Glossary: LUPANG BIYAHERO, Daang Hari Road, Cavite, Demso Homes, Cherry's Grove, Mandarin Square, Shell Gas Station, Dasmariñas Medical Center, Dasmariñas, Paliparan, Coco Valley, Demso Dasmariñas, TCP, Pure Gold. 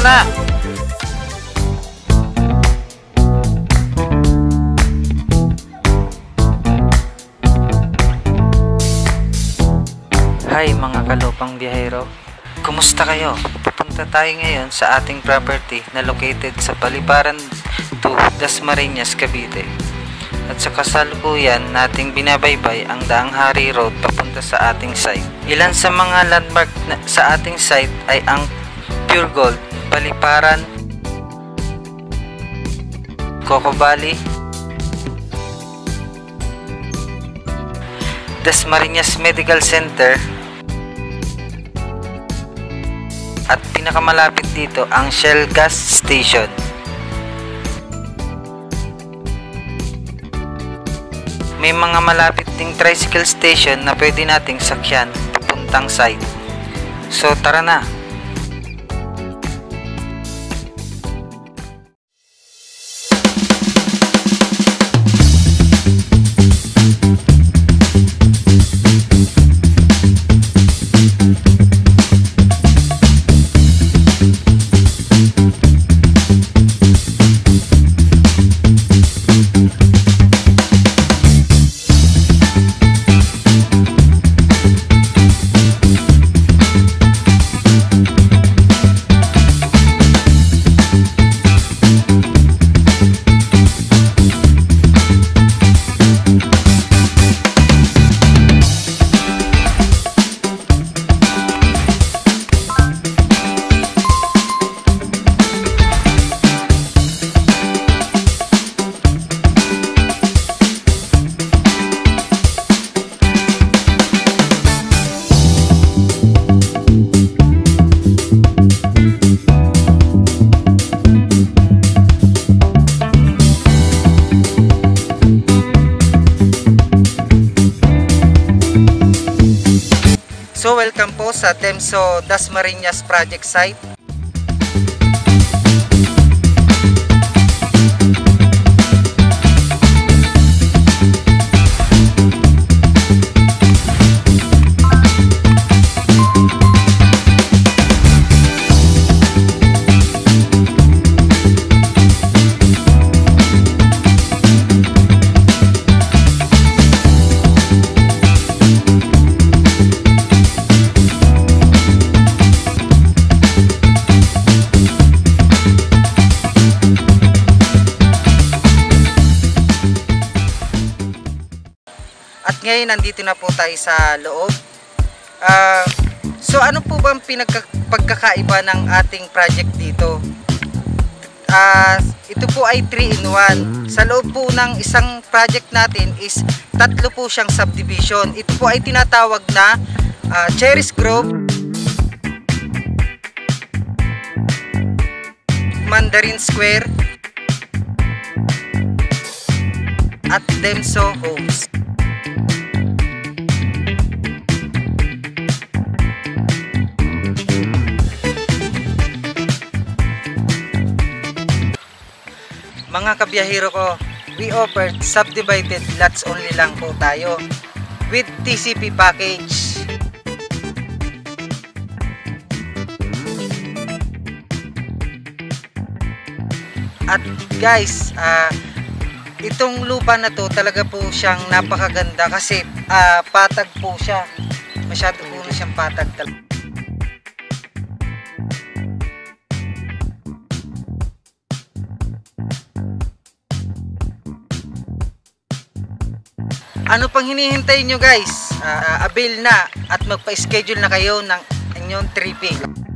na! Hi mga kalupang biyahero, kumusta kayo? Pupunta tayo ngayon sa ating property na located sa Paliparan 2, Dasmariñas, Cavite. At sa kasalukuyan nating binabaybay ang Daang Hari Road papunta sa ating site. Ilan sa mga landmark sa ating site ay ang Pure Gold, Paliparan, Coco Valley, Dasmariñas Medical Center, at pinakamalapit dito ang Shell Gas Station. May mga malapit ding tricycle station na pwede nating sakyan papuntang site. So tara na! So welcome po sa Demso Dasmariñas project site. Ngayon, nandito na po tayo sa loob. So ano po bang pagkakaiba ng ating project dito? Ito po ay 3-in-1. Sa loob po ng isang project natin is tatlo po siyang subdivision. Ito po ay tinatawag na Cherry's Grove, Mandarin Square, at Demso Homes. Mga kabiyahero ko, we offer subdivided lots only lang po tayo with TCP package. At guys, itong lupa na to talaga po siyang napakaganda kasi patag po siya. Masyado po na siyang patag talaga. Ano pang hinihintay nyo guys? Avail na at magpa-schedule na kayo ng inyong tripping.